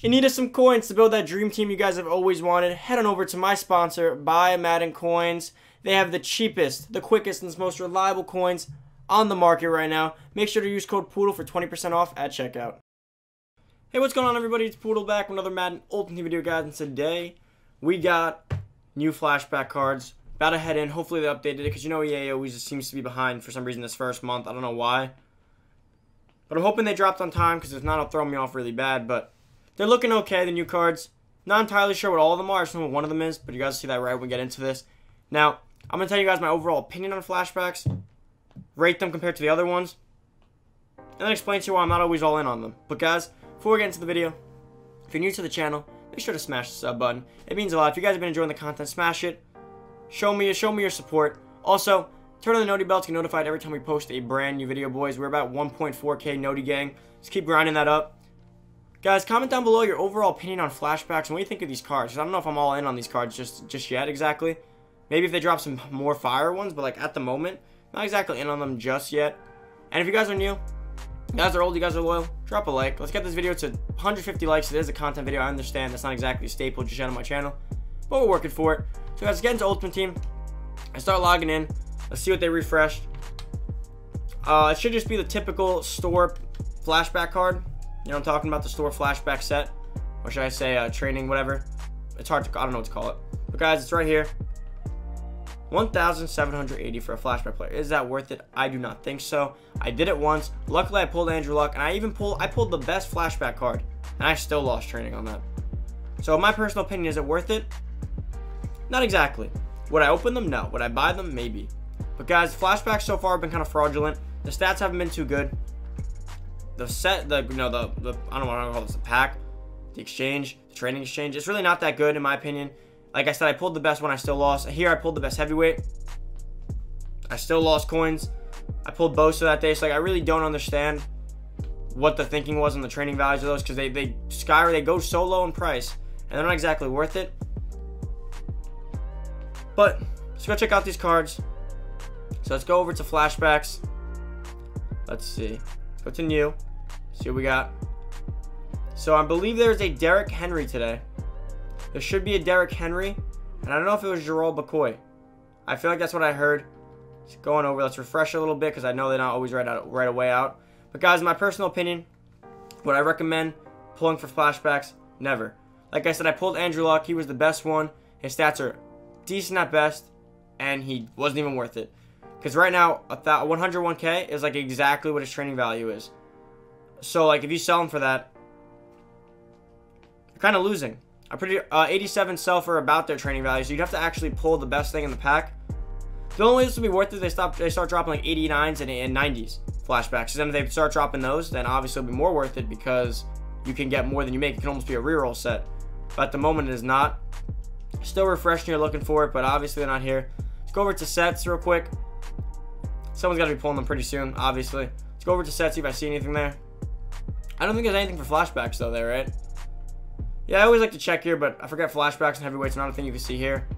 If you needed some coins to build that dream team you guys have always wanted, head on over to my sponsor, Buy Madden Coins. They have the cheapest, the quickest, and most reliable coins on the market right now. Make sure to use code Poodle for 20% off at checkout. Hey, what's going on, everybody? It's Poodle back with another Madden Ultimate video, guys, and today we got new flashback cards. About to head in. Hopefully they updated it, because you know EA always just seems to be behind for some reason this first month. I don't know why. But I'm hoping they dropped on time, because if not, it'll throw me off really bad. But they're looking okay, the new cards. Not entirely sure what all of them are. I just know what one of them is, but you guys see that right when we get into this. Now, I'm going to tell you guys my overall opinion on flashbacks, rate them compared to the other ones, and then explain to you why I'm not always all in on them. But guys, before we get into the video, if you're new to the channel, make sure to smash the sub button. It means a lot. If you guys have been enjoying the content, smash it. Show me your support. Also, turn on the noti bell to get notified every time we post a brand new video, boys. We're about 1.4K noti gang. Just keep grinding that up. Guys, comment down below your overall opinion on flashbacks and what you think of these cards. I don't know if I'm all in on these cards just yet exactly. Maybe if they drop some more fire ones, but like at the moment, not exactly in on them just yet. And if you guys are new, you guys are old, you guys are loyal, drop a like. Let's get this video to 150 likes. It is a content video. I understand that's not exactly a staple just yet on my channel, but we're working for it. So guys, let's get into Ultimate Team. I start logging in. Let's see what they refreshed. It should just be the typical store flashback card. You know I'm talking about, the store flashback set. Or should I say training, whatever. It's hard to, I don't know what to call it. But guys, it's right here. 1,780 for a flashback player. Is that worth it? I do not think so. I did it once. Luckily, I pulled Andrew Luck. And I even pulled the best flashback card. And I still lost training on that. So my personal opinion, is it worth it? Not exactly. Would I open them? No. Would I buy them? Maybe. But guys, flashbacks so far have been kind of fraudulent. The stats haven't been too good. The set, I don't want to call this the pack, the exchange, the training exchange. It's really not that good in my opinion. Like I said, I pulled the best one. I still lost. Here, I pulled the best heavyweight. I still lost coins. I pulled Bosa that day. So like, I really don't understand what the thinking was on the training values of those, because they go so low in price and they're not exactly worth it. But let's go check out these cards. So let's go over to flashbacks. Let's see. Let's go to new. See what we got. So I believe there's a Derrick Henry today. There should be a Derrick Henry. And I don't know if it was Gerald McCoy. I feel like that's what I heard. It's going over. Let's refresh a little bit, because I know they're not always right away out. But guys, in my personal opinion, would I recommend pulling for flashbacks? Never. Like I said, I pulled Andrew Luck. He was the best one. His stats are decent at best, and he wasn't even worth it, because right now 101k is like exactly what his training value is. So like if you sell him for that, you're kind of losing. I pretty 87 sell for about their training value, so you'd have to actually pull the best thing in the pack. The only way this would be worth it, they start dropping like 89s and 90s flashbacks. So then if they start dropping those, then obviously it'll be more worth it, because you can get more than you make. It can almost be a reroll set, but at the moment it is not. Still refreshing, you're looking for it, but obviously they're not here. Let's go over to sets real quick. Someone's got to be pulling them pretty soon, obviously. Let's go over to sets, see if I see anything there. I don't think there's anything for flashbacks though there, right? Yeah, I always like to check here, but I forget flashbacks and heavyweights, not a thing you can see here.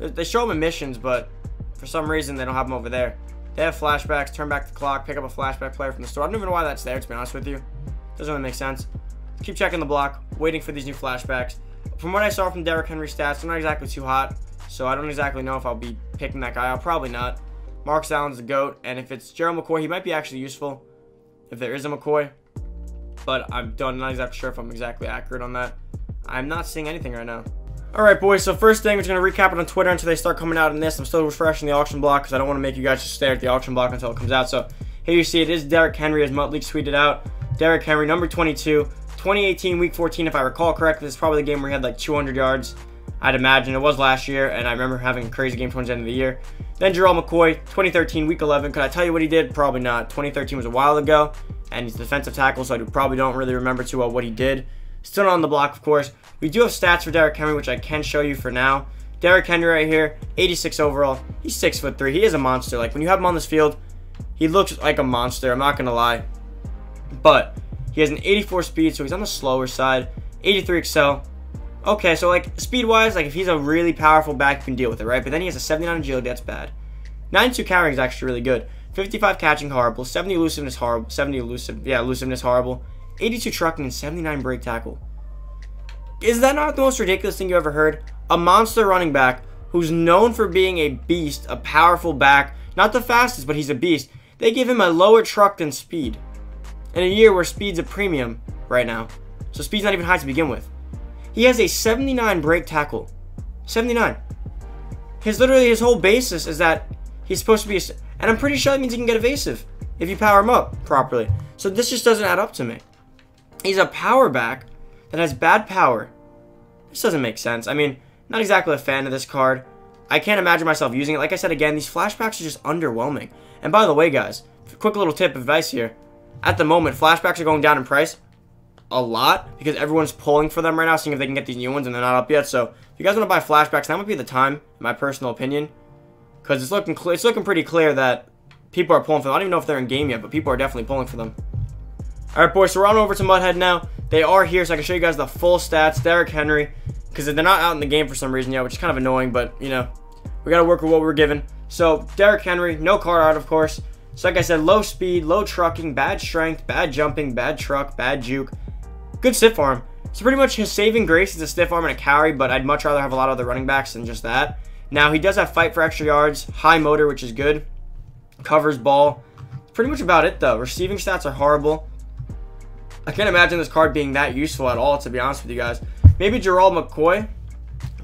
They show them in missions, but for some reason they don't have them over there. They have flashbacks, turn back the clock, pick up a flashback player from the store. I don't even know why that's there, to be honest with you. Doesn't really make sense. Keep checking the block, waiting for these new flashbacks. From what I saw from Derrick Henry stats, they're not exactly too hot, so I don't exactly know if I'll be picking that guy. I'll probably not. Marcus Allen's the GOAT, and if it's Gerald McCoy, he might be actually useful if there is a McCoy, but I'm not exactly sure if I'm exactly accurate on that. I'm not seeing anything right now. Alright boys, so first thing, we're going to recap it on Twitter until they start coming out in this. I'm still refreshing the auction block, because I don't want to make you guys just stare at the auction block until it comes out. So here you see it is Derrick Henry, as Mutt League tweeted out. Derrick Henry, number 22. 2018 week 14, if I recall correctly, this is probably the game where he had like 200 yards. I'd imagine it was last year, and I remember having a crazy game towards the end of the year. Then Gerald McCoy, 2013 week 11. Could I tell you what he did? Probably not. 2013 was a while ago, and he's defensive tackle, so I probably don't really remember too well what he did. Still not on the block, of course. We do have stats for Derrick Henry, which I can show you for now. Derrick Henry right here, 86 overall. He's 6'3". He is a monster. Like when you have him on this field, he looks like a monster. I'm not gonna lie, but he has an 84 speed, so he's on the slower side. 83 excel. Okay, so like speed-wise, like if he's a really powerful back, you can deal with it, right? But then he has a 79 agility, that's bad. 92 carrying is actually really good. 55 catching, horrible. 70 elusiveness, horrible. 70 elusiveness, horrible. 82 trucking and 79 break tackle. Is that not the most ridiculous thing you ever heard? A monster running back who's known for being a beast, a powerful back, not the fastest, but he's a beast. They give him a lower truck than speed in a year where speed's a premium right now. So speed's not even high to begin with. He has a 79 break tackle. 79. His whole basis is that he's supposed to be, and I'm pretty sure that means he can get evasive if you power him up properly. So this just doesn't add up to me. He's a power back that has bad power. This doesn't make sense. I mean, not exactly a fan of this card. I can't imagine myself using it. Like I said again, these flashbacks are just underwhelming. And by the way, guys, quick little tip of advice here. At the moment, flashbacks are going down in price a lot because everyone's pulling for them right now, seeing if they can get these new ones, and they're not up yet. So if you guys want to buy flashbacks, that would be the time, in my personal opinion, because it's looking pretty clear that people are pulling for them. I don't even know if they're in game yet, but people are definitely pulling for them. All right, boys, so we're on over to Mudhead now. They are here, so I can show you guys the full stats. Derrick Henry, because they're not out in the game for some reason yet, which is kind of annoying, but, you know, we got to work with what we're given. So Derrick Henry, no card art, of course. So like I said, low speed, low trucking, bad strength, bad jumping, bad truck, bad juke. Good stiff arm. So pretty much his saving grace is a stiff arm and a carry, but I'd much rather have a lot of other running backs than just that. Now, he does have fight for extra yards, high motor, which is good. Covers ball. Pretty much about it, though. Receiving stats are horrible. I can't imagine this card being that useful at all, to be honest with you guys. Maybe Gerald McCoy,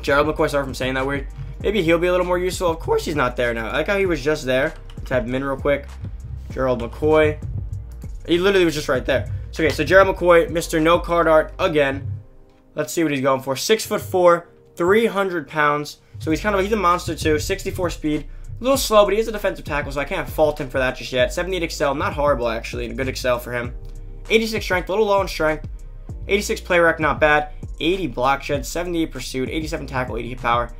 sorry if I'm saying that weird. Maybe he'll be a little more useful. Of course he's not there now. I like how he was just there. Type him in real quick. Gerald McCoy. He literally was just right there. So, okay, so Gerald McCoy, Mr. No Card Art again. Let's see what he's going for. 6'4", 300 pounds. So he's a monster too. 64 speed. A little slow, but he is a defensive tackle, so I can't fault him for that just yet. 78 excel, not horrible actually, and a good excel for him. 86 strength, a little low in strength. 86 play rec, not bad. 80 block shed, 78 pursuit, 87 tackle, 80 hit power.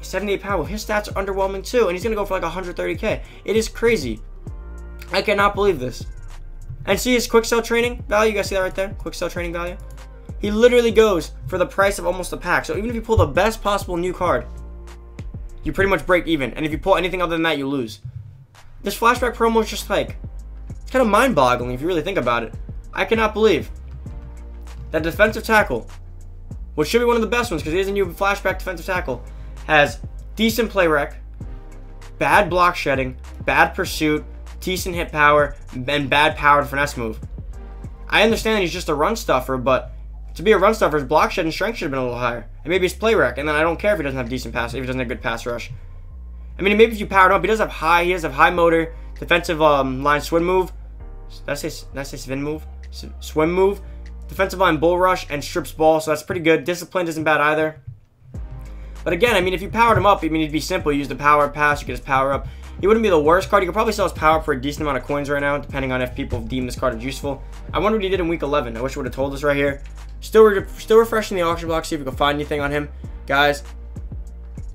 78 power. His stats are underwhelming too, and he's going to go for like 130k. It is crazy. I cannot believe this. And see his quick sell training value? You guys see that right there? Quick sell training value? He literally goes for the price of almost a pack. So even if you pull the best possible new card, you pretty much break even. And if you pull anything other than that, you lose. This flashback promo is just like, it's kind of mind-boggling if you really think about it. I cannot believe that defensive tackle, which should be one of the best ones because he is a new flashback defensive tackle, has decent play rec, bad block shedding, bad pursuit, decent hit power, and bad powered finesse move. I understand he's just a run stuffer, but to be a run stuffer, his block shed and strength should have been a little higher. And maybe his play rec, and then I don't care if he doesn't have decent pass, if he doesn't have good pass rush. I mean, maybe if you powered up, he does have high motor, defensive line swim move. Did I say swim move? Swim move. Defensive line bull rush and strips ball, so that's pretty good. Discipline isn't bad either. But again, I mean, if you powered him up, I mean, it'd be simple. You use the power pass, you get his power up. He wouldn't be the worst card. You could probably sell his power for a decent amount of coins right now, depending on if people deem this card as useful. I wonder what he did in week 11. I wish it would have told us right here. Still refreshing the auction block, see if we can find anything on him. Guys,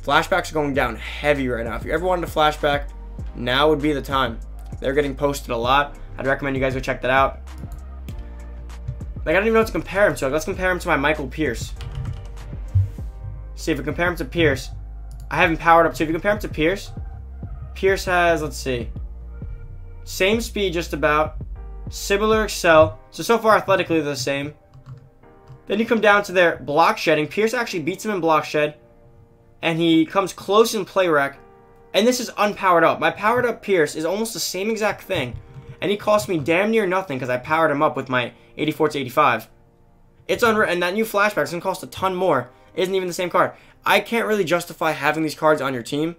flashbacks are going down heavy right now. If you ever wanted a flashback, now would be the time. They're getting posted a lot. I'd recommend you guys go check that out. Like, I don't even know what to compare him to. Like, let's compare him to my Michael Pierce. See, if we compare him to Pierce, I haven't powered up too. If you compare him to Pierce, Pierce has, let's see, same speed just about, similar excel. So far athletically they're the same. Then you come down to their block shedding. Pierce actually beats him in block shed, and he comes close in play rec. And this is unpowered up. My powered up Pierce is almost the same exact thing, and he cost me damn near nothing because I powered him up with my 84 to 85. It's unreal, and that new flashback is going to cost a ton more. Isn't even the same card. I can't really justify having these cards on your team.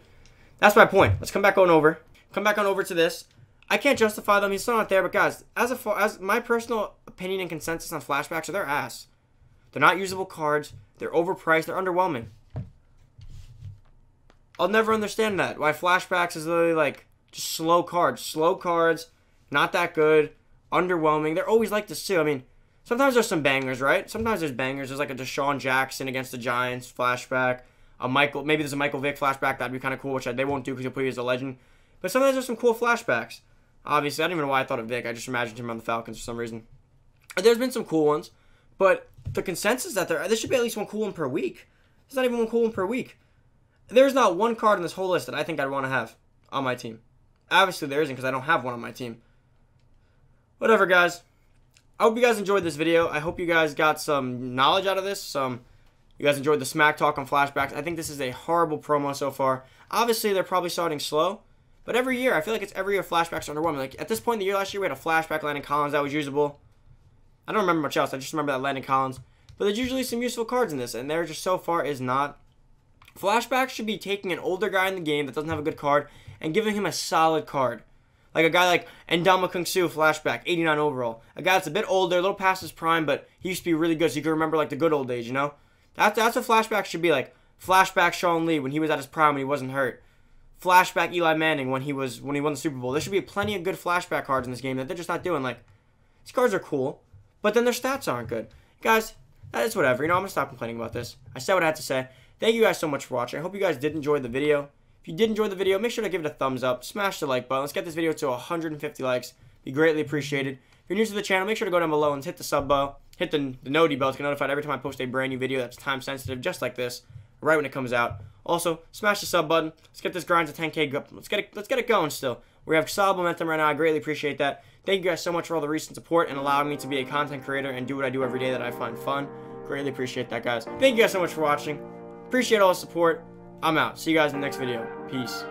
That's my point. Let's come back on over. Come back on over to this. I can't justify them. He's still not there, but guys, as my personal opinion and consensus on flashbacks are their ass. They're not usable cards. They're overpriced. They're underwhelming. I'll never understand that. Why flashbacks is literally like just slow cards. Slow cards, not that good, underwhelming. They're always like this too. I mean, sometimes there's some bangers, right? Sometimes there's bangers. There's like a Deshaun Jackson against the Giants flashback. Maybe there's a Michael Vick flashback. That'd be kind of cool, which they won't do because he'll put you as a legend. But sometimes there's some cool flashbacks. Obviously, I don't even know why I thought of Vick. I just imagined him on the Falcons for some reason. There's been some cool ones, but the consensus that there should be at least one cool one per week. There's not even one cool one per week. There's not one card in this whole list that I think I'd want to have on my team. Obviously, there isn't because I don't have one on my team. Whatever, guys. I hope you guys enjoyed this video. I hope you guys got some knowledge out of this, some You guys enjoyed the smack talk on flashbacks. I think this is a horrible promo so far. Obviously, they're probably starting slow. But every year, I feel like it's every year flashbacks are underwhelming. Like, at this point in the year last year, we had a flashback Landon Collins that was usable. I don't remember much else. I just remember that Landon Collins. But there's usually some useful cards in this, and there just so far is not. Flashbacks should be taking an older guy in the game that doesn't have a good card and giving him a solid card. Like a guy like Ndamukongsu flashback, 89 overall. A guy that's a bit older, a little past his prime, but he used to be really good, so you can remember like the good old days, you know? That's what flashbacks should be like. Flashback Sean Lee when he was at his prime and he wasn't hurt. Flashback Eli Manning when he won the Super Bowl. There should be plenty of good flashback cards in this game that they're just not doing. Like, these cards are cool, but then their stats aren't good. Guys, that is whatever. You know, I'm going to stop complaining about this. I said what I had to say. Thank you guys so much for watching. I hope you guys did enjoy the video. If you did enjoy the video, make sure to give it a thumbs up. Smash the like button. Let's get this video to 150 likes. It'd be greatly appreciated. If you're new to the channel, make sure to go down below and hit the sub bell. Hit the noti bell to get notified every time I post a brand new video that's time sensitive, just like this, right when it comes out. Also, smash the sub button. Let's get this grind to 10K. Let's get it going still. We have solid momentum right now. I greatly appreciate that. Thank you guys so much for all the recent support and allowing me to be a content creator and do what I do every day that I find fun. Greatly appreciate that, guys. Thank you guys so much for watching. Appreciate all the support. I'm out. See you guys in the next video. Peace.